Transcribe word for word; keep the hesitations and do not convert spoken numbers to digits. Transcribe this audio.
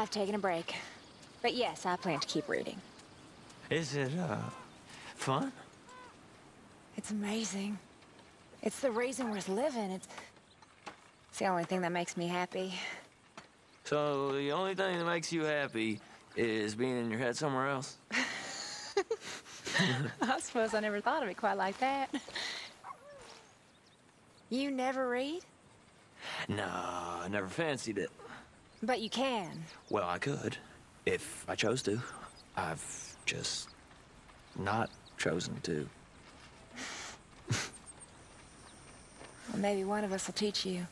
I've taken a break. But yes, I plan to keep reading. Is it, uh, fun? It's amazing. It's the reason worth living. It's, it's the only thing that makes me happy. So the only thing that makes you happy is being in your head somewhere else? I suppose I never thought of it quite like that. You never read? No, I never fancied it. But you can. Well, I could, if I chose to. I've just not chosen to. Well, maybe one of us will teach you.